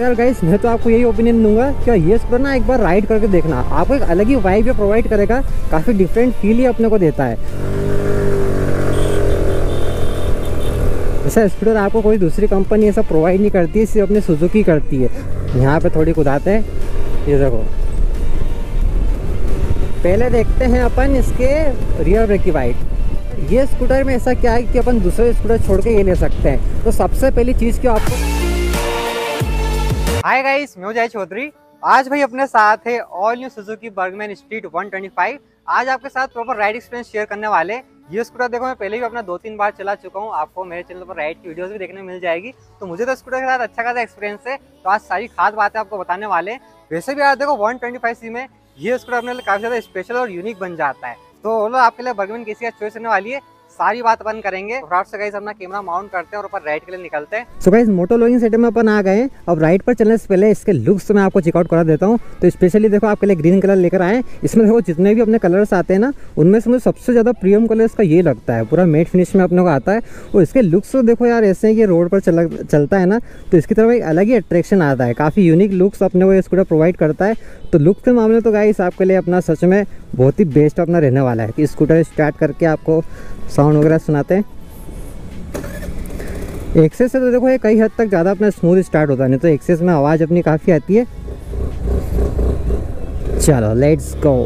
यार गाइस, मैं तो आपको यही ओपिनियन दूंगा कि ये स्कूटर ना एक बार राइड करके देखना, आपको एक अलग ही वाइब प्रोवाइड करेगा, काफ़ी डिफरेंट फील ही अपने को देता है। ऐसा स्कूटर आपको कोई दूसरी कंपनी ऐसा प्रोवाइड नहीं करती है, सिर्फ अपने सुजुकी करती है। यहाँ पे थोड़ी कुदाते हैं, ये देखो। पहले देखते हैं अपन इसके रियर ब्रेक की वाइट। ये स्कूटर में ऐसा क्या है कि अपन दूसरे स्कूटर छोड़ के ये ले सकते हैं। तो सबसे पहली चीज़ क्या आपको, हाय गाइस, मैं हूं जय चौधरी। आज भाई अपने साथ है all new Suzuki Burgman Street 125। आज आपके साथ प्रॉपर राइड एक्सपीरियंस शेयर करने वाले। ये स्कूटर देखो मैं पहले भी अपना 2-3 बार चला चुका हूँ, आपको मेरे चैनल पर राइड की वीडियोस भी देखने मिल जाएगी। तो मुझे तो स्कूटर के साथ अच्छा खासा एक्सपीरियंस है, तो आज सारी खास बातें आपको बताने वाले। वैसे भी आज देखो 125C में ये स्कूटर अपने लिए काफ़ी ज़्यादा स्पेशल और यूनिक बन जाता है। तो बोलो आपके लिए बर्गमैन कैसी का चॉइस होने वाली है, सारी बात अपन करेंगे। फटाफट से गाइस अपना कैमरा माउंट करते हैं और ऊपर राइड के लिए निकलते हैं। So guys moto vlogging setup में अपन आ गए। अब राइड पर चलने से पहले इसके लुक्स मैं आपको चेकआउट करा देता हूँ। तो स्पेशली देखो आपके लिए ग्रीन कलर लेकर आए। इसमें देखो जितने भी अपने कलर्स आते हैं ना, उनमें से मुझे सबसे ज़्यादा प्रीमियम कलर इसका ये लगता है, पूरा मेट फिनिश में अपने को आता है। और इसके लुक्स तो देखो यार ऐसे ये रोड पर चलता है ना, तो इसकी तरफ एक अलग ही अट्रैक्शन आता है। काफ़ी यूनिक लुक्स अपने को ये स्कूटर प्रोवाइड करता है। तो लुक्स के मामले तो गाइस आपके लिए अपना सच में बहुत ही बेस्ट अपना रहने वाला है। कि स्कूटर स्टार्ट करके आपको साउंड वगैरह सुनाते हैं। एक्सेस से तो देखो ये कई हद तक ज़्यादा अपना स्मूथ स्टार्ट होता है, नहीं तो एक्सेस में आवाज़ अपनी काफ़ी आती है। चलो लेट्स गो।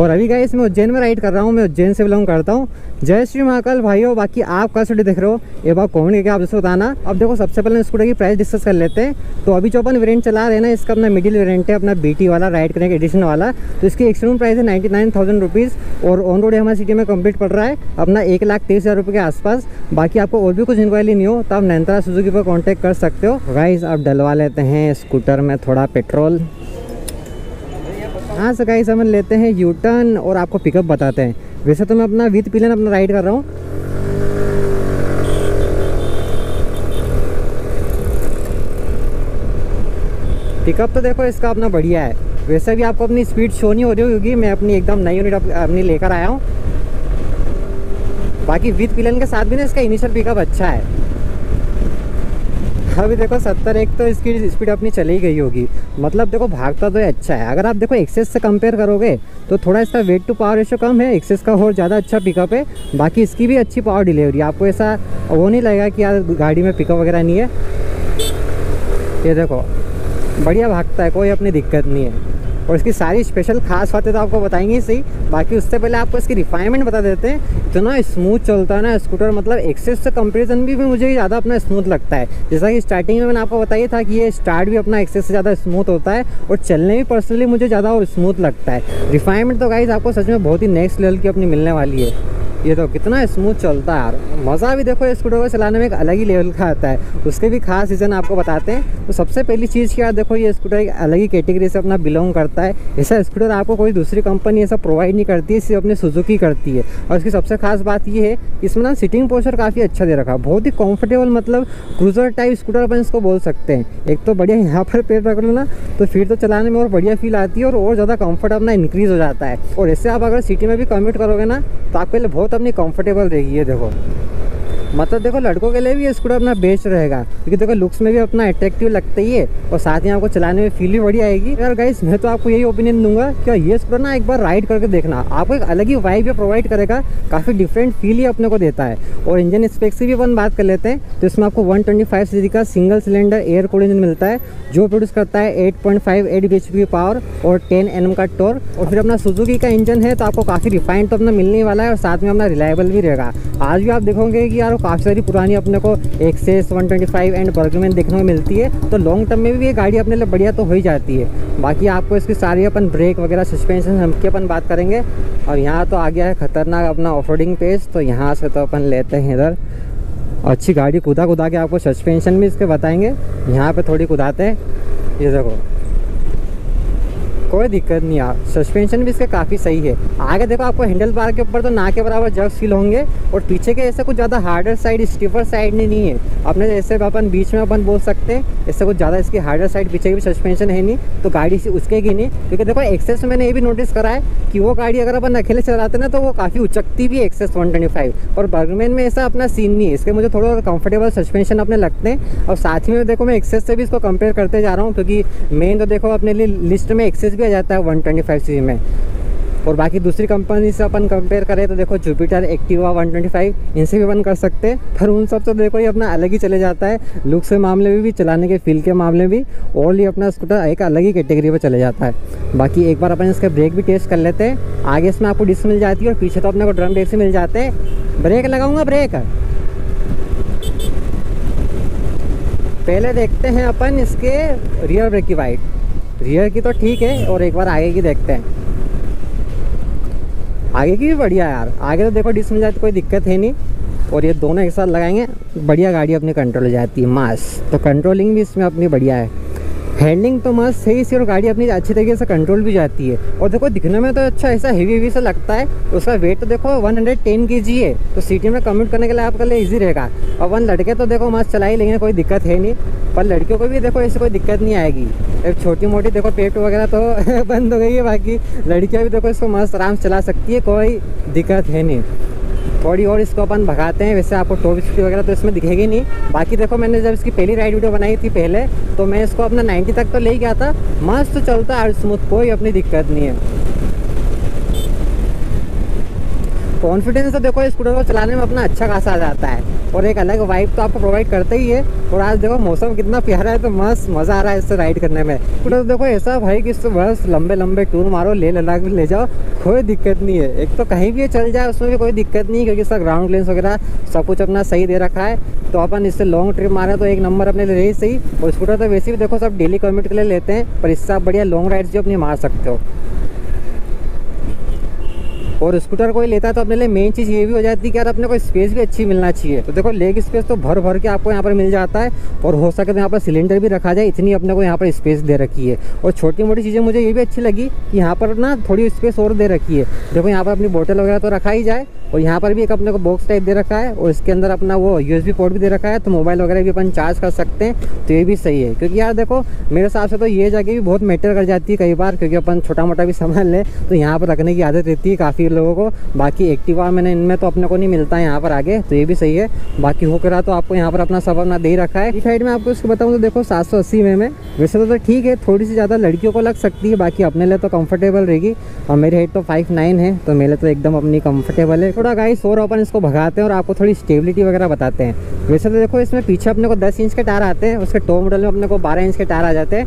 और अभी गाइस मैं उज्जैन में राइड कर रहा हूँ, मैं उज्जैन से बिलोंग करता हूँ। जय श्री महाकाल भाइयों, बाकी आप कहाँ स्टूडियो देख रहे हो ये बात कमेंट करके आप जैसे बताना। अब देखो सबसे पहले स्कूटर की प्राइस डिस्कस कर लेते हैं। तो अभी जो अपन वेरिएंट चला रहे हैं ना, इसका अपना मिडिल वेरिएंट है, अपना बीटी वाला राइड करने के एडिशन वाला। तो इसकी एक्सटर्नल प्राइस है 99,000 रुपीज़ और ऑन रोड हमारे सिटी में कंप्लीट पड़ रहा है अपना 1,23,000 रुपये के आसपास। बाकी आपको और भी कुछ इंक्वायरी नहीं हो तो आप नयनतारा सुजुकी पर कॉन्टैक्ट कर सकते हो। गाइस आप डलवा लेते हैं स्कूटर में थोड़ा पेट्रोल। हाँ सर गाइस हम लेते हैं यू टर्न और आपको पिकअप बताते हैं। वैसे तो मैं अपना विथ पिलियन अपना राइड कर रहा हूँ। पिकअप तो देखो इसका अपना बढ़िया है। वैसे भी आपको अपनी स्पीड शो नहीं हो रही होगी, मैं अपनी एकदम नई यूनिट अपनी लेकर आया हूँ। बाकी विथ पिलियन के साथ भी ना इसका इनिशियल पिकअप अच्छा है। अभी देखो 70-1 तो इसकी स्पीड अपनी चली गई होगी, मतलब देखो भागता तो अच्छा है। अगर आप देखो एक्सेस से कंपेयर करोगे तो थोड़ा इसका वेट टू पावर रेशो कम है, एक्सेस का और ज़्यादा अच्छा पिकअप है। बाकी इसकी भी अच्छी पावर डिलीवरी, आपको ऐसा वो नहीं लगेगा कि यार गाड़ी में पिकअप वगैरह नहीं है। ये देखो बढ़िया भागता है, कोई अपनी दिक्कत नहीं है। और इसकी सारी स्पेशल खास बातें तो आपको बताएंगे सही। बाकी उससे पहले आपको इसकी रिफाइनमेंट बता देते हैं। इतना स्मूथ चलता है ना स्कूटर, मतलब एक्सेस से कंपेरिजन भी मुझे ज़्यादा अपना स्मूथ लगता है। जैसा कि स्टार्टिंग में मैंने आपको बताया था कि ये स्टार्ट भी अपना एक्सेस से ज़्यादा स्मूथ होता है और चलने भी पर्सनली मुझे ज़्यादा स्मूथ लगता है। रिफाइनमेंट तो गाइस आपको सच में बहुत ही नेक्स्ट लेवल की अपनी मिलने वाली है। ये तो कितना स्मूथ चलता है यार, मज़ा भी देखो स्कूटर को चलाने में एक अलग ही लेवल का आता है। उसके भी खास रीज़न आपको बताते हैं। तो सबसे पहली चीज़ क्या, देखो ये स्कूटर एक अलग ही कैटेगरी से अपना बिलोंग करता है। ऐसा स्कूटर आपको कोई दूसरी कंपनी ऐसा प्रोवाइड नहीं करती है, सिर्फ अपनी सुजुकी करती है। और इसकी सबसे खास बात ये है इसमें ना सीटिंग पोस्चर काफ़ी अच्छा दे रखा है, बहुत ही कम्फर्टेबल, मतलब क्रूजर टाइप स्कूटर अपन इसको बोल सकते हैं। एक तो बढ़िया यहाँ पर पैर रख लो ना तो फिर तो चलाने में और बढ़िया फील आती है और ज़्यादा कम्फर्ट अपना इंक्रीज़ हो जाता है। और इससे आप अगर सिटी में भी कम्यूट करोगे ना तो आपके लिए बहुत अपनी कंफर्टेबल रहेगी। ये देखो मतलब देखो लड़कों के लिए भी ये स्कूटर अपना बेस्ट रहेगा, क्योंकि देखो लुक्स में भी अपना अट्रैक्टिव लगता ही है और साथ ही आपको चलाने में फील भी बढ़िया आएगी। यार गाइस मैं तो आपको यही ओपिनियन दूंगा कि ये स्कूटर ना एक बार राइड करके देखना, आपको एक अलग ही वाइब प्रोवाइड करेगा, काफ़ी डिफरेंट फील ही अपने को देता है। और इंजन स्पेक्स की भी अपन बात कर लेते हैं। तो इसमें आपको 125 सीसी का single cylinder air cooled engine मिलता है जो प्रोड्यूस करता है 8.58 bhp की पावर और 10 Nm का टॉर्क। और फिर अपना सुजुकी का इंजन है तो आपको काफ़ी रिफाइंड तो अपना मिलने वाला है और साथ में अपना रिलायबल भी रहेगा। आज भी आप देखोगे कि यार काफ़ी सारी पुरानी अपने को एक्सेस 125 एंड बर्गमैन देखने को मिलती है, तो लॉन्ग टर्म में भी ये गाड़ी अपने लिए बढ़िया तो हो ही जाती है। बाकी आपको इसकी सारी अपन ब्रेक वगैरह सस्पेंशन हम की अपन बात करेंगे। और यहाँ तो आ गया है खतरनाक अपना ऑफ रोडिंग पेज, तो यहाँ से तो अपन लेते हैं इधर। अच्छी गाड़ी कूदा के आपको सस्पेंशन भी इसके बताएँगे। यहाँ पर थोड़ी कूदाते हैं, ये देखो कोई दिक्कत नहीं आ। सस्पेंशन भी इसका काफ़ी सही है। आगे देखो आपको हैंडल बार के ऊपर तो ना के बराबर जग फील होंगे, और पीछे के ऐसे कुछ ज़्यादा हार्डर साइड स्टिफर साइड नहीं है अपने, जैसे अपन बीच में अपन बोल सकते हैं इससे कुछ ज़्यादा इसकी हार्डर साइड पीछे की भी सस्पेंशन है नहीं तो गाड़ी से उसकेगी नहीं। क्योंकि देखो एक्सेस में मैंने ये भी नोटिस करा है कि वो गाड़ी अगर अपन अकेले चलाते ना तो वो काफ़ी उचकती भी है एक्सेस 125, और बर्गमैन में ऐसा अपना सीन नहीं है। इसके मुझे थोड़ा कंफर्टेबल सस्पेंशन अपने लगते हैं। और साथ ही में देखो मैं एक्सेस से भी इसको कंपेयर करते जा रहा हूँ, क्योंकि मेन तो देखो अपने लिए लिस्ट में एक्सेस भी आ जाता है 125 सीरीज में। और बाकी दूसरी कंपनी से अपन कंपेयर करें तो देखो जुपिटर एक्टिवा 125 इनसे भी अपन कर सकते हैं, पर उन सब तो देखो ये अपना अलग ही चले जाता है लुक्स के मामले में भी, चलाने के फील के मामले में भी, और ये अपना स्कूटर एक अलग ही कैटेगरी पर चले जाता है। बाकी एक बार अपन इसके ब्रेक भी टेस्ट कर लेते हैं। आगे इसमें आपको डिस्क मिल जाती है और पीछे तो अपने को ड्रम ब्रेक से मिल जाते हैं। ब्रेक लगाऊँगा, ब्रेक पहले देखते हैं अपन इसके रियर ब्रेक की वाइट, रियर की तो ठीक है, और एक बार आगे की देखते हैं। आगे की भी बढ़िया यार, आगे तो देखो डिस्क में जाती कोई दिक्कत है नहीं, और ये दोनों एक साथ लगाएंगे बढ़िया गाड़ी अपनी कंट्रोल हो जाती है मस्त। तो कंट्रोलिंग भी इसमें अपनी बढ़िया है, हैंडलिंग तो मस्त सही सी, और गाड़ी अपनी अच्छी तरीके से कंट्रोल भी जाती है। और देखो दिखने में तो अच्छा ऐसा हेवी हेवी सा लगता है, उसका वेट तो देखो 110 kg है, तो सिटी में कम्यूट करने के लिए आपके लिए ईजी रहेगा। और वन लड़के तो देखो मस्त चला ही लेंगे, कोई दिक्कत है नहीं, पर लड़कियों को भी देखो ऐसे कोई दिक्कत नहीं आएगी। एक छोटी मोटी देखो पेट वगैरह तो बंद हो गई है, बाकी लड़कियाँ भी देखो इसको मस्त आराम से चला सकती है, कोई दिक्कत है नहीं। थोड़ी और इसको अपन भगाते हैं, वैसे आपको टॉप स्पीड वगैरह तो इसमें दिखेगी नहीं। बाकी देखो मैंने जब इसकी पहली राइड वीडियो बनाई थी पहले तो मैं इसको अपना 90 तक तो ले गया था, मस्त चलता है और स्मूथ, कोई अपनी दिक्कत नहीं है। कॉन्फिडेंस तो देखो स्कूटर को चलाने में अपना अच्छा खासा आ जाता है, और एक अलग वाइब तो आपको प्रोवाइड करते ही है। और आज देखो मौसम कितना प्यारा है तो मस्त मज़ा आ रहा है इससे राइड करने में। तो देखो ऐसा भाई कि इससे बस लंबे लंबे टूर मारो, ले लद्दाख भी ले जाओ, कोई दिक्कत नहीं है। एक तो कहीं भी चल जाए उसमें भी कोई दिक्कत नहीं, क्योंकि इसका ग्राउंड क्लियरेंस वगैरह सब कुछ अपना सही दे रखा है। तो अपन इससे लॉन्ग ट्रिप मारे तो एक नंबर अपने लिए रही सही। और स्कूटर तो वैसे भी देखो सब डेली कम्यूट के लिए लेते हैं, पर इससे आप बढ़िया लॉन्ग राइड्स भी अपनी मार सकते हो। और स्कूटर कोई लेता है तो अपने लिए मेन चीज़ ये भी हो जाती है कि यार अपने को स्पेस भी अच्छी मिलना चाहिए। तो देखो लेग स्पेस तो भर भर के आपको यहाँ पर मिल जाता है, और हो सके तो यहाँ पर सिलेंडर भी रखा जाए, इतनी अपने को यहाँ पर स्पेस दे रखी है। और छोटी मोटी चीज़ें मुझे ये भी अच्छी लगी कि यहाँ पर ना थोड़ी स्पेस और दे रखी है। देखो यहाँ पर अपनी बोतल वगैरह तो रखा ही जाए, और यहाँ पर भी एक अपने को बॉक्स टाइप दे रखा है, और इसके अंदर अपना वो USB पोर्ट भी दे रखा है, तो मोबाइल वगैरह भी अपन चार्ज कर सकते हैं। तो ये भी सही है, क्योंकि यार देखो मेरे हिसाब से तो ये जगह भी बहुत मैटर कर जाती है कई बार, क्योंकि अपन छोटा मोटा भी सामान लें तो यहाँ पर रखने की आदत रहती है काफ़ी लोगों को। बाकी एक्टिवा मैंने इनमें तो अपने को नहीं मिलता है यहाँ पर आगे, तो ये भी सही है। बाकी हो करा तो आपको यहाँ पर अपना सब अपना दे रखा है। इस साइड में आपको इसको बताऊँ तो देखो 780 में वैसे तो ठीक है, थोड़ी सी ज़्यादा लड़कियों को लग सकती है, बाकी अपने लिए तो कंफर्टेबल रहेगी। और मेरी हाइट तो 5'9" है, तो मेरे लिए तो एकदम अपनी कंफर्टेबल है। थोड़ा गाइस और अपन इसको भगाते हैं और आपको थोड़ी स्टेबिलिटी वगैरह बताते हैं। वैसे तो देखो इसमें पीछे अपने को 10 इंच के टायर आते हैं, उसके टॉप मॉडल में अपने को 12 इंच के टायर आ जाते हैं।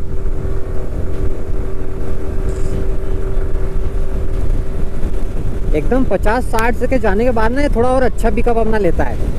एकदम 50-60 के जाने के बाद ना ये थोड़ा और अच्छा पिकअप अपना लेता है।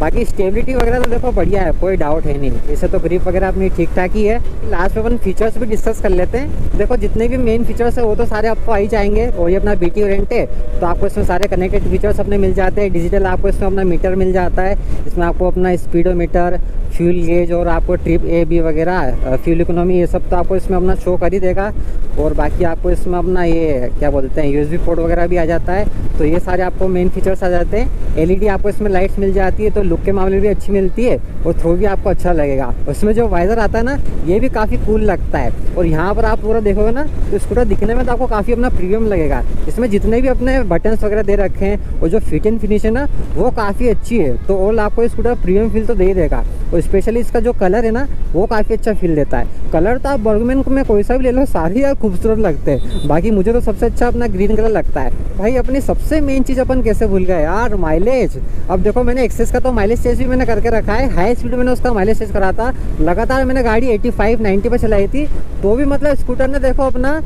बाकी स्टेबिलिटी वगैरह तो देखो बढ़िया है, कोई डाउट है नहीं, जैसे तो ग्रिप वगैरह अपनी ठीक ठाक ही है। लास्ट में अपन फीचर्स भी डिस्कस कर लेते हैं। देखो जितने भी मेन फीचर्स है वो तो सारे आपको आ ही जाएंगे, और ये अपना BT ओरिएंट है तो आपको इसमें सारे कनेक्टेड फीचर्स अपने मिल जाते हैं। डिजिटल आपको इसमें अपना मीटर मिल जाता है, इसमें आपको अपना स्पीडोमीटर, फ्यूल गेज, और आपको ट्रिप AB वगैरह, फ्यूल इकोनॉमी, ये सब तो आपको इसमें अपना शो कर ही देगा। और बाकी आपको इसमें अपना ये क्या बोलते हैं USB पोर्ट वगैरह भी आ जाता है। तो ये सारे आपको मेन फीचर्स आ जाते हैं। LED आपको इसमें लाइट्स मिल जाती है, तो लुक के मामले में भी अच्छी मिलती है, और थ्रो भी आपको अच्छा लगेगा। उसमें जो वाइजर आता है ना ये भी काफ़ी कूल लगता है। और यहाँ पर आप पूरा देखोगे ना तो स्कूटर दिखने में तो आपको काफ़ी अपना प्रीमियम लगेगा। इसमें जितने भी अपने बटन्स वगैरह दे रखे हैं, और जो फिट एंड फिनिश है ना वो काफ़ी अच्छी है, तो ऑल आपको स्कूटर प्रीमियम फील तो दे ही देगा। और स्पेशली इसका जो कलर है ना वो काफ़ी अच्छा फील देता है। कलर तो आप बर्गमैन में कोई सा भी ले लो, सारे यार खूबसूरत लगते हैं। बाकी मुझे तो सबसे अच्छा अपना ग्रीन कलर लगता है। भाई अपनी सबसे मेन चीज़ अपन कैसे भूल गए यार, माइलेज। अब देखो मैंने एक्सेस का तो माइलेज टेस्ट भी मैंने करके रखा है, हाई स्पीड मैंने उसका माइलेज टेस्ट करा था। लगातार मैंने गाड़ी 85-90 पर चलाई थी, तो भी मतलब स्कूटर ने देखो अपना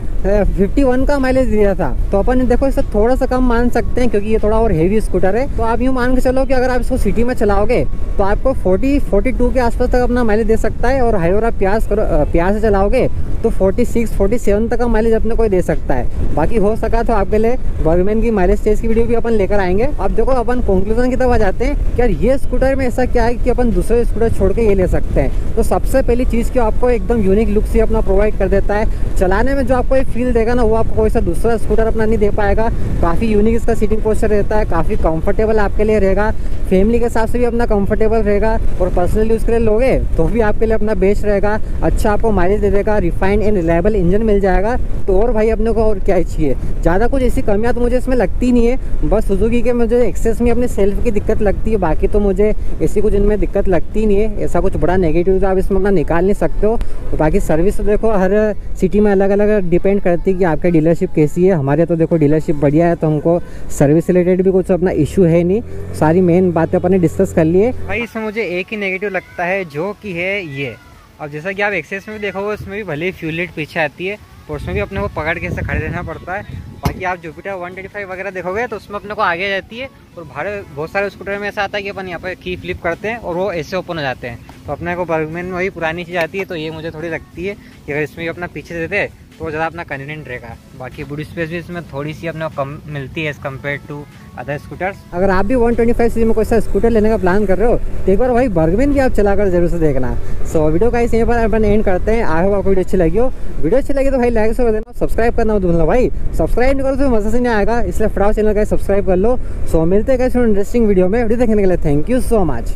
51 का माइलेज दिया था। तो अपन देखो इससे थोड़ा सा कम मान सकते हैं, क्योंकि ये थोड़ा और हेवी स्कूटर है। तो आप यूँ मान के चलो कि अगर आप इसको सिटी में चलाओगे तो आपको 40 42 के आसपास तक अपना माइलेज दे सकता है। और हाईवरा प्याज से चलाओगे तो 46-47 तक का माइलेज अपने कोई दे सकता है। बाकी हो सका तो आपके लिए बर्गमैन की माइलेज टेस्ट की वीडियो भी अपन लेकर आएंगे। अब देखो अपन कंक्लूजन की तरफ जाते हैं कि यार ये स्कूटर में ऐसा क्या है कि अपन दूसरे स्कूटर छोड़ के ये ले सकते हैं। तो सबसे पहली चीज़ कि आपको एकदम यूनिक लुक से अपना प्रोवाइड कर देता है। चलाने में जो आपको एक फील देगा ना वो आपको कोई सा दूसरा स्कूटर अपना नहीं दे पाएगा। काफ़ी यूनिक इसका सीटिंग पोस्चर रहता है, काफ़ी कंफर्टेबल आपके लिए रहेगा, फैमिली के हिसाब से भी अपना कंफर्टेबल रहेगा और पर्सनल यूज़ के लिए लोगे तो भी आपके लिए अपना बेस्ट रहेगा। अच्छा आपको माइलेज दे देगा, रिफाइंड एंड रिलायबल इंजन मिल जाएगा। तो और भाई अपने को और क्या चाहिए, ज़्यादा कुछ ऐसी कमियाँ तो मुझे इसमें लगती नहीं है। बस सुजुकी के मुझे एक्सेस में अपने सेल्फ की दिक्कत लगती है, बाकी तो मुझे ऐसी कुछ इनमें दिक्कत लगती नहीं है। ऐसा कुछ बड़ा नेगेटिव तो आप इसमें अपना निकाल नहीं सकते हो। तो बाकी सर्विस तो देखो हर सिटी में अलग अलग डिपेंड करती है कि आपकी डीलरशिप कैसी है। हमारे तो देखो डीलरशिप बढ़िया है तो हमको सर्विस रिलेटेड भी कुछ अपना इशू है नहीं। सारी मेन बातें अपन ने डिस्कस कर ली है। भाई इसमें मुझे एक ही नेगेटिव लगता है जो कि है ये। अब जैसा कि आप एक्सेस में भी देखोगे उसमें भी भले ही फ्यूल लाइट पीछे आती है और उसमें भी अपने को पकड़ के ऐसे खड़े रहना पड़ता है। बाकी आप जुपिटर 125 वगैरह देखोगे तो उसमें अपने को आगे जाती है और बहुत सारे स्कूटर में ऐसा आता है कि अपन यहाँ पर की फ्लिप करते हैं और वो ऐसे ओपन हो जाते हैं। तो अपने को बर्गमैन में वही पुरानी चीज़ आती है। तो ये मुझे थोड़ी लगती है कि अगर इसमें भी अपना पीछे देते हैं तो ज़्यादा अपना कन्वीनियंट रहेगा। बाकी बूट स्पेस भी इसमें थोड़ी सी अपने को कम मिलती है as compare to other scooters. अगर आप भी 125 सीरीज में कोई सा स्कूटर लेने का प्लान कर रहे हो तो एक बार भाई बर्गमैन भी आप चलाकर जरूर से देखना। सो वीडियो का इस यहीं पर अपन एंड करते हैं। आई होप आपको वीडियो अच्छी लगी हो। वीडियो अच्छी लगी तो भाई लाइक कर देना, सब्सक्राइब करना भूलना भाई। सब्सक्राइब नहीं करो तो मजा से नहीं आएगा, इसलिए फटाफट चैनल का सब्सक्राइब कर लो। सो मिलते हैं इंटरेस्टिंग वीडियो में। वीडियो देखने के लिए थैंक यू सो मच।